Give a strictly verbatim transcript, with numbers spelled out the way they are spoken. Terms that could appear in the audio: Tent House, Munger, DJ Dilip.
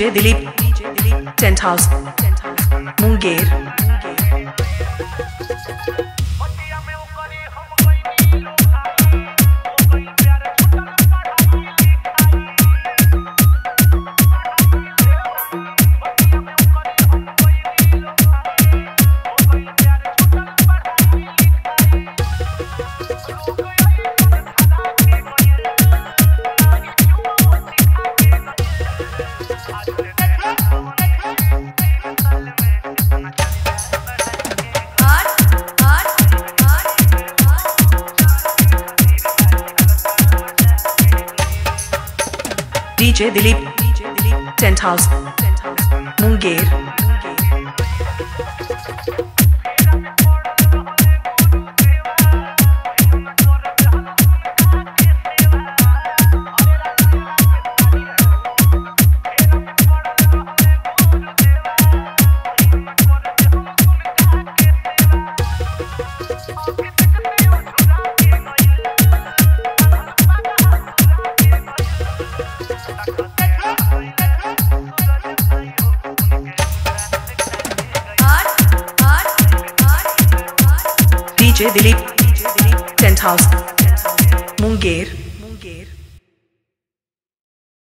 D J Dilip, Tent House, Munger. D J Dilip, Tent House, Munger. D J Dilip, Tent House, Munger.